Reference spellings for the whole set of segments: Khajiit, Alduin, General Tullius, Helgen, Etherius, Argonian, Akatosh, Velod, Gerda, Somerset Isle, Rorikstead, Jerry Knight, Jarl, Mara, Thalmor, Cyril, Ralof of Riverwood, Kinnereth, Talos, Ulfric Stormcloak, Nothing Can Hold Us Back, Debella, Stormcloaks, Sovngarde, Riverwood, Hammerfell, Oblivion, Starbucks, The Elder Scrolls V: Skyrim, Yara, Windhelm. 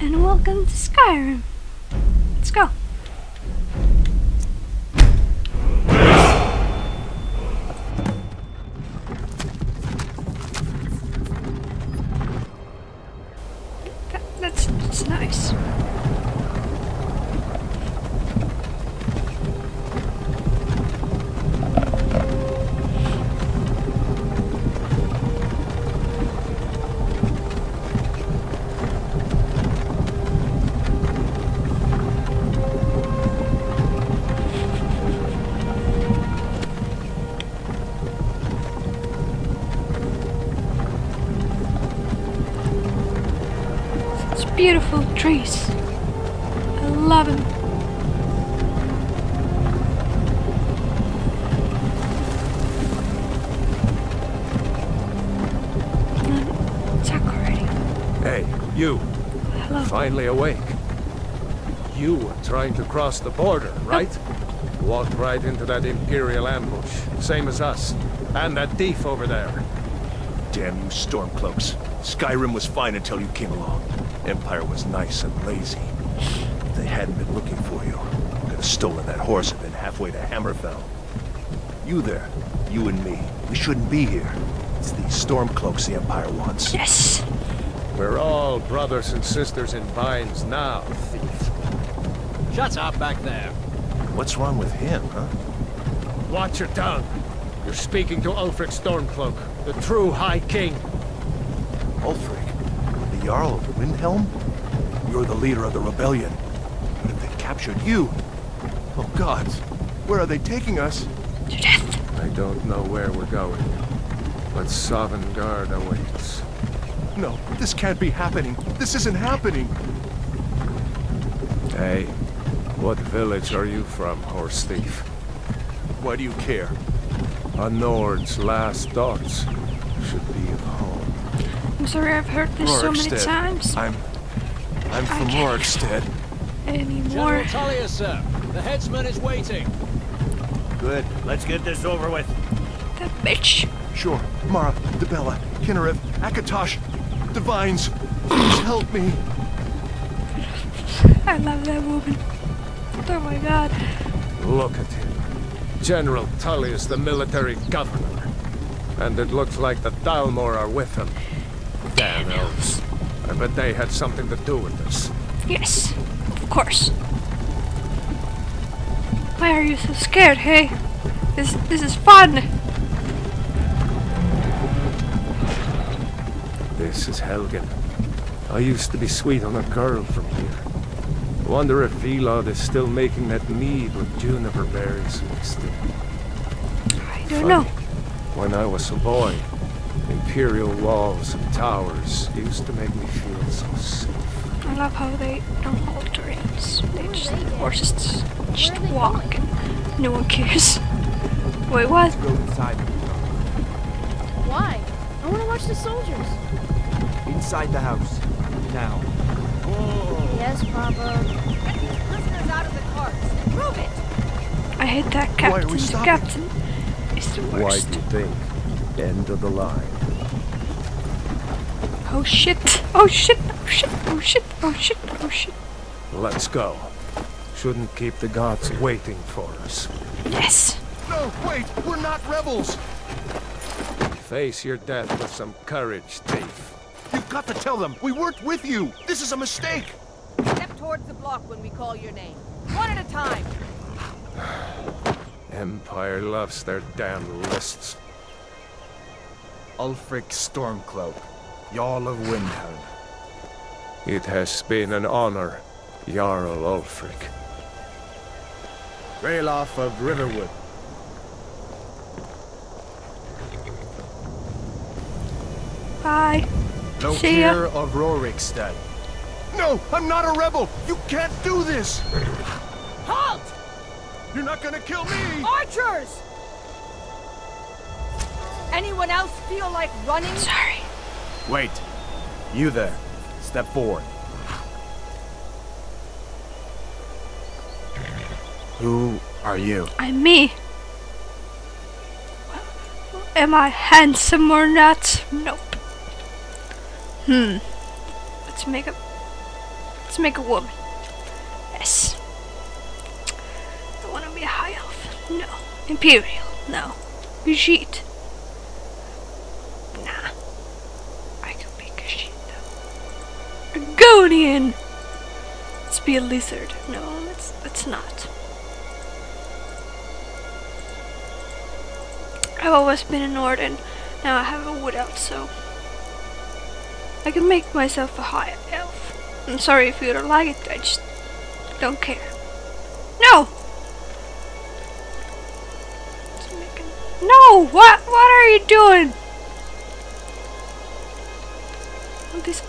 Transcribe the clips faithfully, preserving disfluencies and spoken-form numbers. and welcome to Skyrim. Let's go. That, that's, that's nice. Beautiful trees. I love them. It's dark already. Hey, you. Hello. Finally awake. You were trying to cross the border, right? Oh. Walked right into that Imperial ambush. Same as us. And that thief over there. Damn you Stormcloaks. Skyrim was fine until you came along. Empire was nice and lazy. If they hadn't been looking for you, could have stolen that horse and been halfway to Hammerfell. You there, you and me, we shouldn't be here. It's these Stormcloaks the Empire wants. Yes! We're all brothers and sisters in binds now, thief. Shut up back there. What's wrong with him, huh? Watch your tongue. You're speaking to Ulfric Stormcloak, the true High King. Ulfric? Jarl of Windhelm? You're the leader of the rebellion. But if they captured you... Oh gods, where are they taking us? To death. I don't know where we're going, but Sovngarde awaits. No, this can't be happening. This isn't happening. Hey, what village are you from, horse thief? Why do you care? A Nord's last thoughts should be of home. I'm sorry, I've heard this Rorikstead. so many times. I'm... I'm from Rorikstead. Anymore. General Tullius, sir. The headsman is waiting. Good. Let's get this over with. That bitch. Sure. Mara, Debella, Kinnereth, Akatosh, Divines. Please help me. I love that woman. Oh my god. Look at him. General Tullius, the military governor. And it looks like the Thalmor are with him. Damn elves. I bet they had something to do with this. Yes, of course. Why are you so scared, hey? This this is fun! This is Helgen. I used to be sweet on a girl from here. I wonder if Velod is still making that mead with juniper berries mixed in. I don't Funny. know. When I was a boy, Imperial walls and towers used to make me feel so safe. I love how they don't hold reins. They just horses just, just walk and no one cares. Wait, what? Let's go inside. Why? I want to watch the soldiers. Inside the house. Now. Whoa. Yes, Papa. Get these prisoners out of the carts. Prove it! I hate that captain. The captain is the worst. Why do you think? End of the line. Oh shit! Oh shit! Oh shit! Oh shit! Oh shit! Oh shit! Let's go. Shouldn't keep the gods waiting for us. Yes! No, wait! We're not rebels! Face your death with some courage, thief. You've got to tell them! We weren't with you! This is a mistake! Step towards the block when we call your name. One at a time! Empire loves their damn lists. Ulfric Stormcloak, Jarl of Windhelm. It has been an honor, Jarl Ulfric. Ralof of Riverwood. Bye. No fear of Rorikstead. No, I'm not a rebel. You can't do this. Halt! You're not gonna kill me. Archers! Anyone else feel like running? Sorry. Wait. You there. Step forward. Who are you? I'm me. Am I handsome or not? Nope. Hmm. Let's make a Let's make a woman. Yes. I want to be a high elf. No. Imperial. No. Khajiit. Nah. I could be Khajiit though. Argonian! Let's be a lizard. No, let's, let's not. I've always been a Nord and now I have a wood elf, so I can make myself a high elf. I'm sorry if you don't like it, I just don't care. No! No! What? What are you doing? This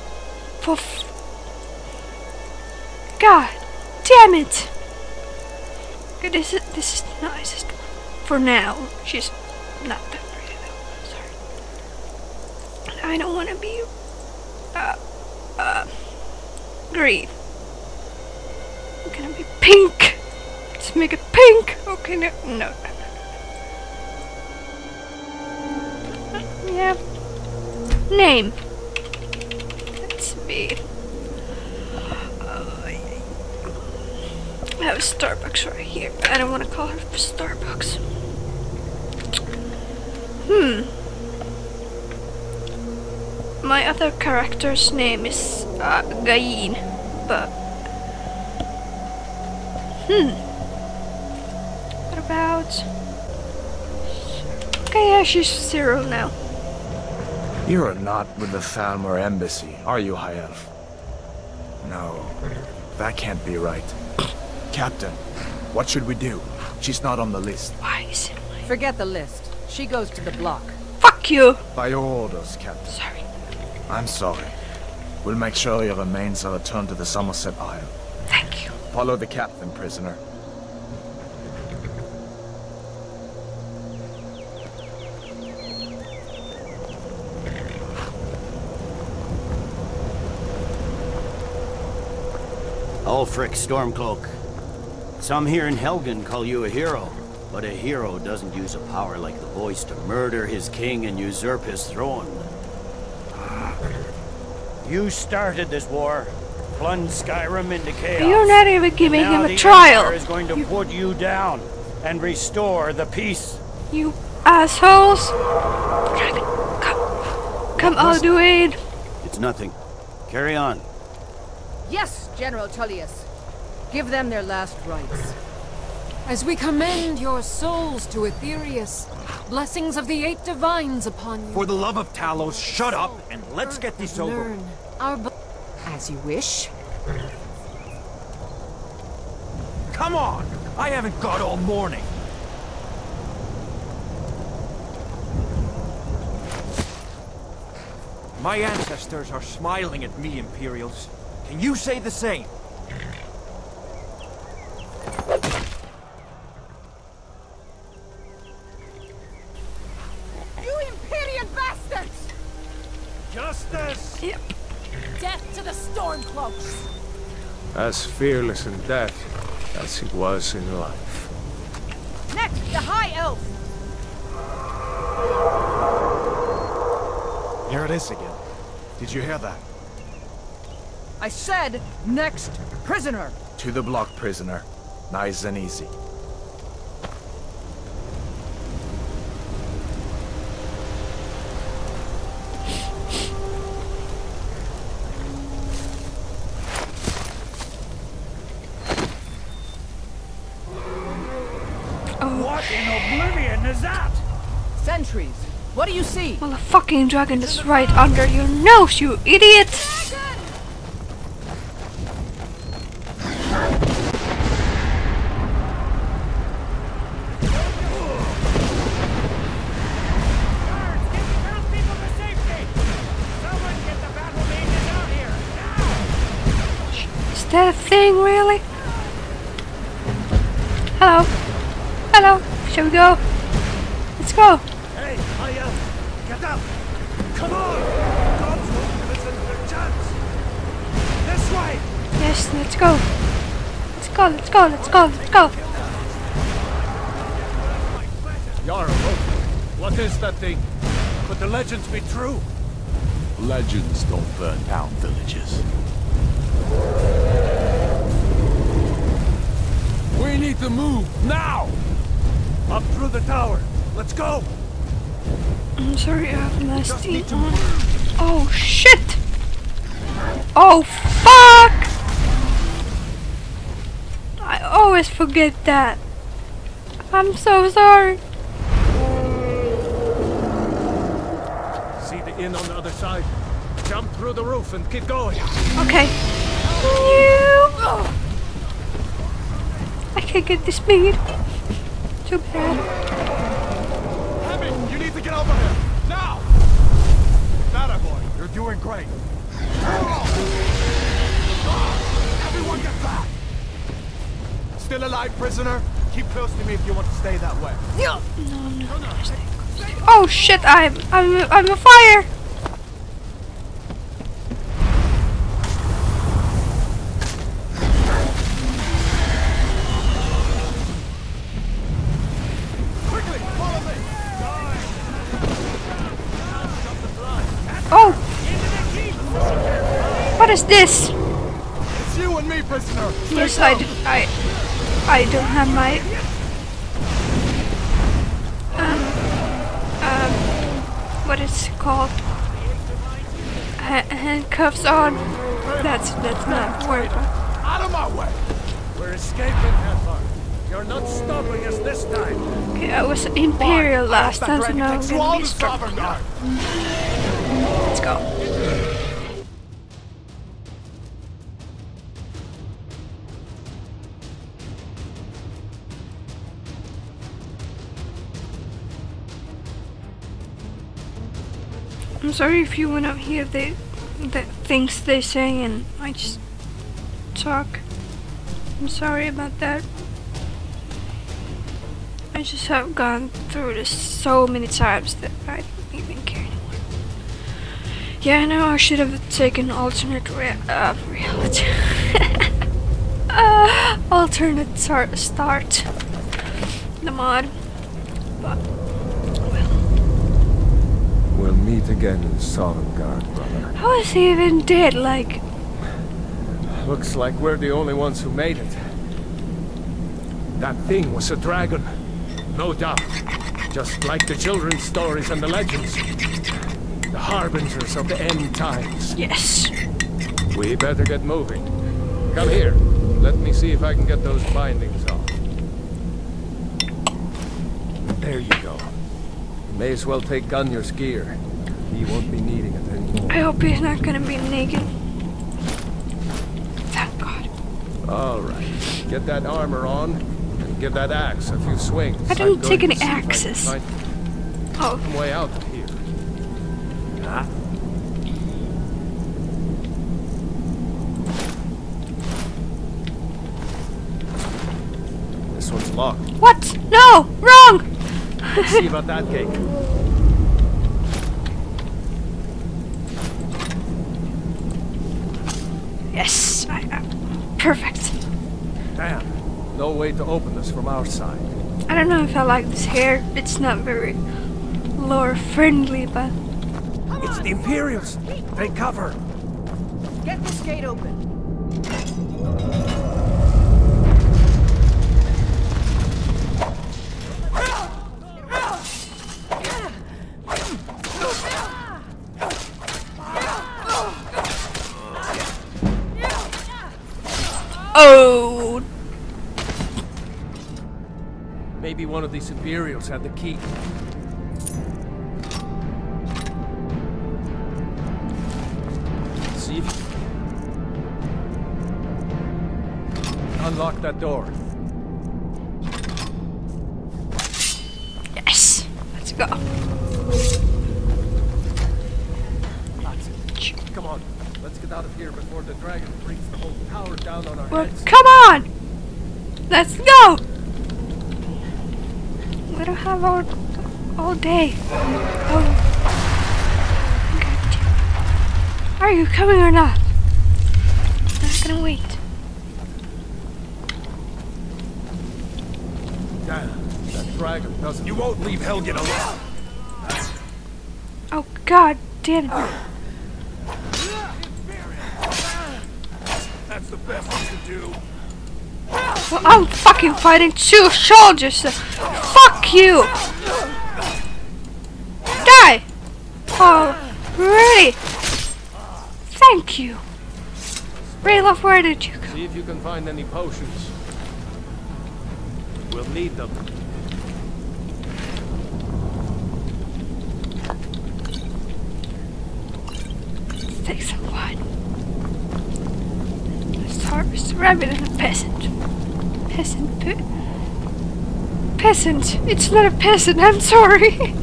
puff. God damn it! Okay, this is this is the nicest for now. She's not that pretty though. Sorry. I don't want to be uh uh green. I'm gonna be pink. Let's make it pink. Okay, no, no. Yeah. Name. Let's be. Uh, I have a Starbucks right here. I don't want to call her Starbucks. Hmm. My other character's name is uh, Gain, but hmm. What about? Okay, yeah, she's Cyril now. You are not with the Thalmor embassy, are you, High Elf? No, that can't be right. Captain, what should we do? She's not on the list. Why is it? Forget the list. She goes to the block. Fuck you! By your orders, Captain. Sorry. I'm sorry. We'll make sure your remains are returned to the Somerset Isle. Thank you. Follow the captain, prisoner. Ulfric Stormcloak. Some here in Helgen call you a hero, but a hero doesn't use a power like the voice to murder his king and usurp his throne. You started this war, plunged Skyrim into chaos. You're not even giving him a trial. Now the Empire is going to put you down and restore the peace. You assholes! Dragon, come, come, Alduin. It's nothing. Carry on. Yes, General Tullius. Give them their last rites. As we commend your souls to Etherius, blessings of the eight divines upon you. For the love of Talos, shut up and let's get this over. Learn our b as you wish. Come on! I haven't got all morning. My ancestors are smiling at me, Imperials. Can you say the same? You Imperial bastards! Justice! Yep. Death to the Stormcloaks! As fearless in death as he was in life. Next, the High Elf! Here it is again. Did you hear that? I said, next prisoner! To the block, prisoner. Nice and easy. Oh. What in Oblivion is that? Sentries, what do you see? Well, a fucking dragon is right under your nose, you idiot! Really? Hello. Hello. Shall we go? Let's go. Hey, I am. Get up. Come on. God's won't give us another chance. This way. Yes, let's go. Let's go. Let's go. Let's go. Let's go. Yara, what is that thing? Could the legends be true? Legends don't burn down villages. We need to move, now! Up through the tower. Let's go! I'm sorry, I have nasty on. Oh, shit! Oh, fuck! I always forget that. I'm so sorry. See the inn on the other side. Jump through the roof and keep going. Okay. You... Oh. I can't get this speed. Too bad. Hammond, you need to get over here. Now! That boy, you're doing great. Everyone get back! Still alive, prisoner? Keep close to me if you want to stay that way. No, no, no, no. Oh shit, I'm I'm I'm on fire! This. It's you and me, prisoner. Yes, I, do, I, I don't have my. Um, um, what is it called? Ha handcuffs on. That's that's not word. Out of my way. We're escaping, Heffer. You're not stopping us this time. Okay, I was imperial Why? last time, so now I'm gonna be stopped. Let's go. I'm sorry if you wanna hear the, the things they say and I just talk. I'm sorry about that. I just have gone through this so many times that I don't even care anymore. Yeah, I know I should have taken alternate rea uh, reality. uh, alternate start. The mod. But we'll meet again in Sovngarde, brother. How is he even dead, like? Looks like we're the only ones who made it. That thing was a dragon. No doubt. Just like the children's stories and the legends. The harbingers of the end times. Yes. We better get moving. Come here. Let me see if I can get those bindings off. There you go. May as well take Gunyar's gear. He won't be needing it anymore. I hope he's not gonna be naked. Thank God. Alright. Get that armor on and give that axe a few swings. I didn't take any axes. Oh. I'm way out of here. Huh? This one's locked. What? No! Wrong! Let's see about that cake. Yes, I am. Perfect. Damn, no way to open this from our side. I don't know if I like this hair. It's not very lore friendly, but... It's the Imperials. They cover. Get this gate open. Oh! Maybe one of these Imperials had the key. See if unlock that door. Yes! Let's go. Come on. Let's get out of here before the dragon brings the whole tower down on our well, heads. Come on! Let's go! We don't have all, all day. Oh. Okay. Are you coming or not? I'm not gonna wait. Damn, that dragon doesn't... You won't leave Helgen alone! Oh, god damn it. That's the best we can do. Well, I'm fucking fighting two soldiers! Fuck you! Die! Oh, really? Thank you! Ralof, where did you go? See if you can find any potions. We'll need them. Let's take some wine. Let's harvest the rabbit and the peasant. Peasant, pe peasant. It's not a peasant. I'm sorry.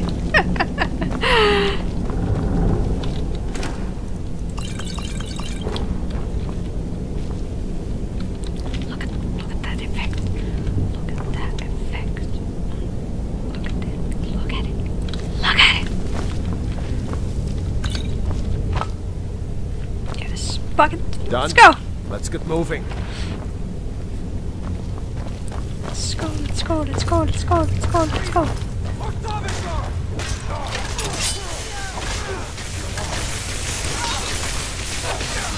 Let's go! Let's get moving. Let's go, let's go, let's go, let's go, let's go, let's go.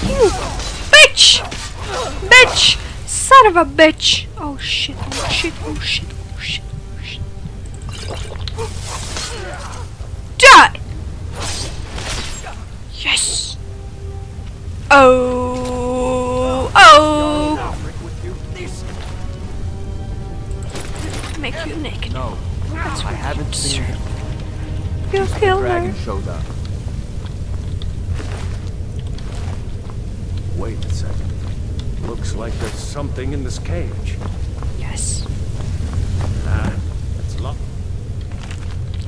You bitch! Bitch! Son of a bitch! Oh shit, oh shit, oh shit, oh shit, oh shit. Die! Yes! Oh! You killed her. Wait a second. Looks like there's something in this cage. Yes. Ah, it's locked.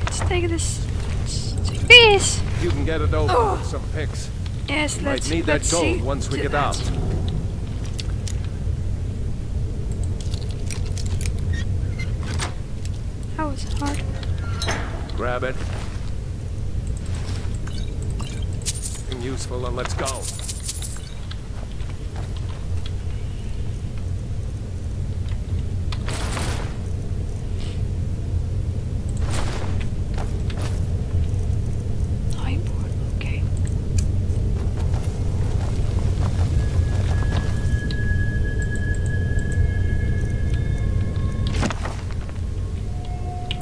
Let's take this. Let's take this. You can get it open oh. with some picks. Yes, you let's. Might need let's that gold see once we get that. out. That was hard. Grab it. Useful and let's go.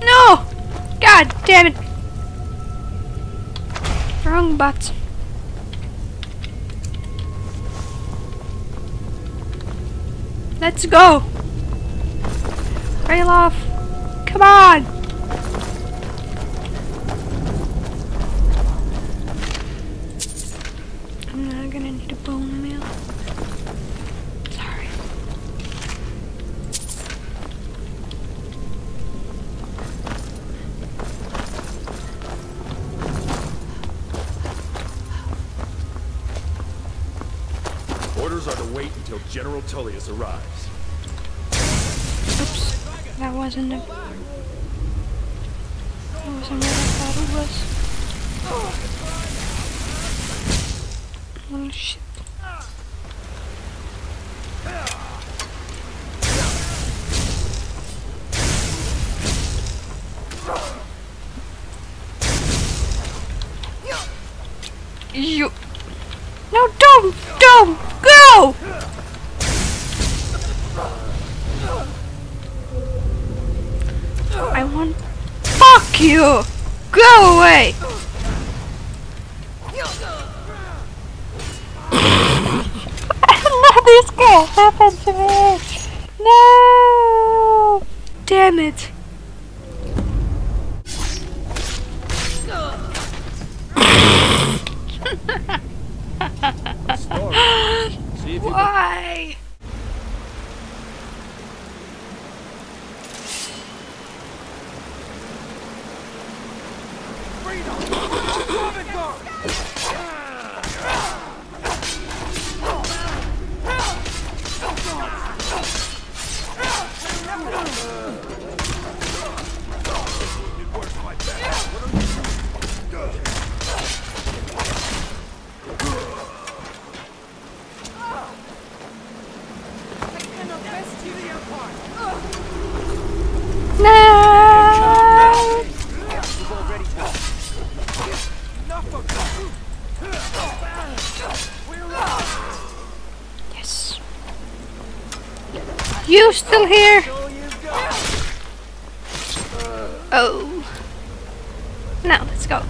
No! God damn it! Wrong button. Let's go! Ralof! Come on! I'm not gonna need a bone meal. Sorry. Orders are to wait until General Tullius arrives. That wasn't a... That wasn't what I thought it was. Oh shit. You... No, don't! Don't! Go! I want... Fuck you! Go away! No, this can't happen to me! No! Damn it! Why? You still here? Oh. Now, let's go.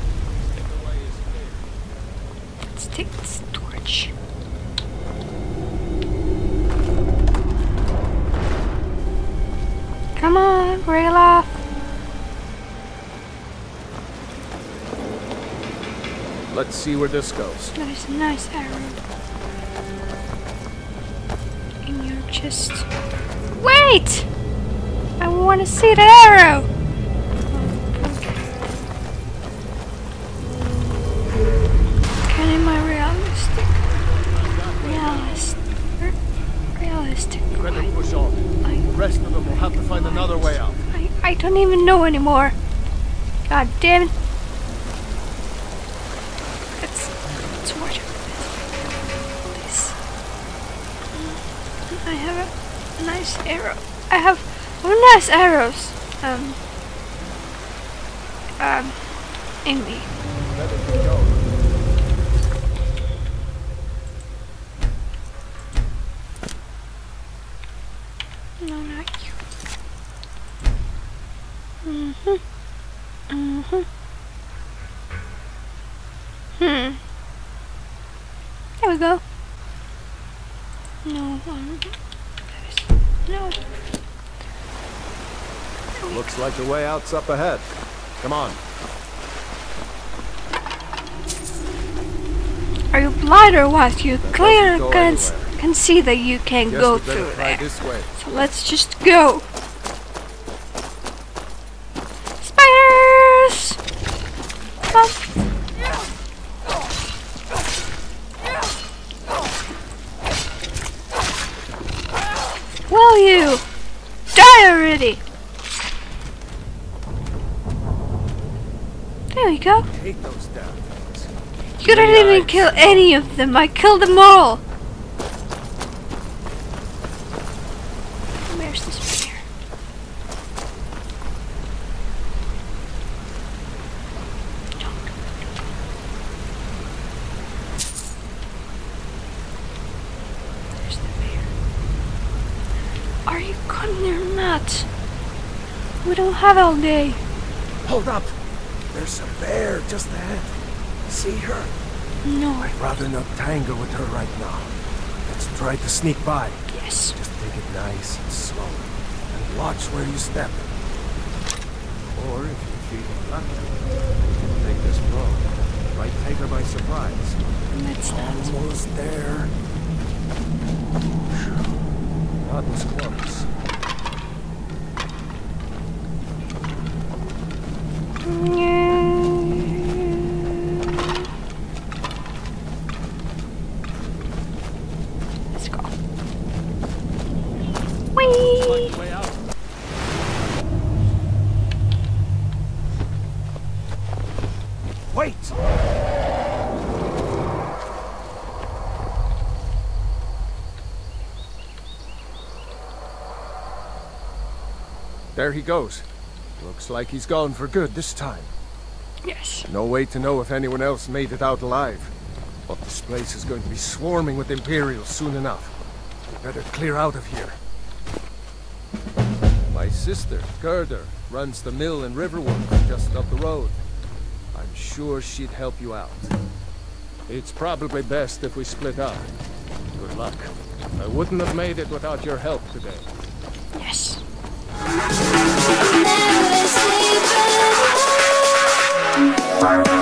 Let's take this torch. Come on, Ralof. Let's see where this goes. That is a nice arrow. In your chest. Wait! I want to see the arrow! Can it be realistic? Realistic. Realistic. Better push on. The rest of them will have to find another way out. I, I don't even know anymore. God damn it. Arrow. I have one nice arrows um um in me. No, not you. Mm-hmm. Mm-hmm. Hmm. There we go. No one. No. Looks like the way out's up ahead. Come on. Are you blind or what? You clearly can can see that you can't go through there. So let's just go. Spiders! Come on. Will you die already? There we go. Take those down. You didn't even kill any of them. I killed them all. Where's this spear? We don't have all day. Hold up! There's a bear just ahead. See her? No. I'd rather not tangle with her right now. Let's try to sneak by. Yes. Just take it nice and slow. And watch where you step. Or if you feel lucky, you can take this road. It might take her by surprise. That's not. Almost there. Not as close. Let's go. Whee! Wait! There he goes. Looks like he's gone for good this time. Yes. No way to know if anyone else made it out alive. But this place is going to be swarming with Imperials soon enough. We better clear out of here. My sister, Gerda, runs the mill in Riverwood, just up the road. I'm sure she'd help you out. It's probably best if we split up. Good luck. I wouldn't have made it without your help today. Yes. Bye.